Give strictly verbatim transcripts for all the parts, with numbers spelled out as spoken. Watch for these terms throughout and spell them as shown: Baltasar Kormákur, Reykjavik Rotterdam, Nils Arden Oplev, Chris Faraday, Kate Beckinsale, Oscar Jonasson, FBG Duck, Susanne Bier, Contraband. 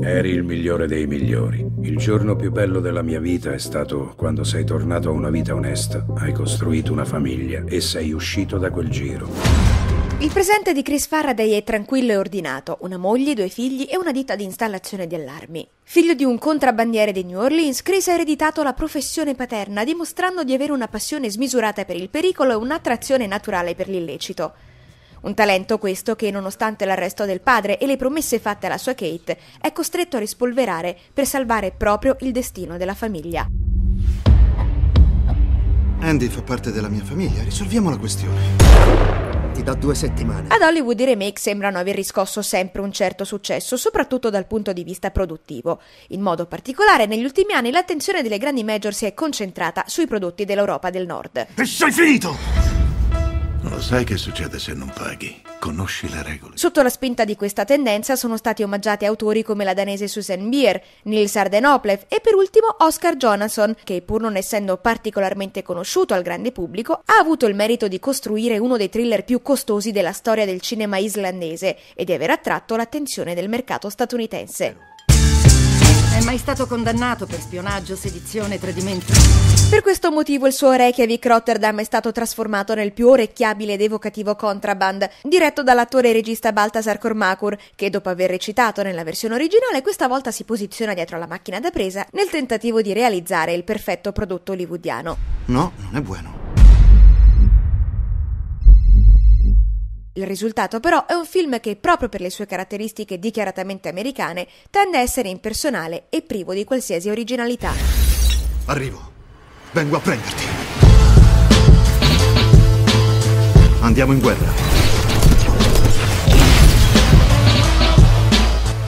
Eri il migliore dei migliori. Il giorno più bello della mia vita è stato quando sei tornato a una vita onesta, hai costruito una famiglia e sei uscito da quel giro. Il presente di Chris Faraday è tranquillo e ordinato, una moglie, due figli e una ditta di installazione di allarmi. Figlio di un contrabbandiere di New Orleans, Chris ha ereditato la professione paterna, dimostrando di avere una passione smisurata per il pericolo e un'attrazione naturale per l'illecito. Un talento questo che, nonostante l'arresto del padre e le promesse fatte alla sua Kate, è costretto a rispolverare per salvare proprio il destino della famiglia. Andy fa parte della mia famiglia, risolviamo la questione. Ti do due settimane. Ad Hollywood i remake sembrano aver riscosso sempre un certo successo, soprattutto dal punto di vista produttivo. In modo particolare, negli ultimi anni l'attenzione delle grandi major si è concentrata sui prodotti dell'Europa del Nord. E sei finito! Lo sai che succede se non paghi? Conosci le regole. Sotto la spinta di questa tendenza sono stati omaggiati autori come la danese Susanne Bier, Nils Arden Oplev e per ultimo Oscar Jonasson, che pur non essendo particolarmente conosciuto al grande pubblico, ha avuto il merito di costruire uno dei thriller più costosi della storia del cinema islandese e di aver attratto l'attenzione del mercato statunitense. È mai stato condannato per spionaggio, sedizione e tradimento. Per questo motivo il suo Reykjavik Rotterdam è stato trasformato nel più orecchiabile ed evocativo Contraband, diretto dall'attore e regista Baltasar Kormákur, che dopo aver recitato nella versione originale questa volta si posiziona dietro la macchina da presa nel tentativo di realizzare il perfetto prodotto hollywoodiano. No, non è buono. Il risultato però è un film che, proprio per le sue caratteristiche dichiaratamente americane, tende a essere impersonale e privo di qualsiasi originalità. Arrivo. Vengo a prenderti. Andiamo in guerra.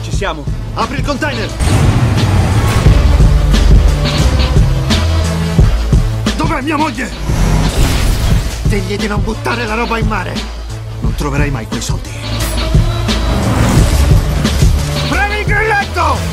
Ci siamo. Apri il container. Dov'è mia moglie? Digli di non buttare la roba in mare. Non troverai mai quei soldi. Prendi il grilletto!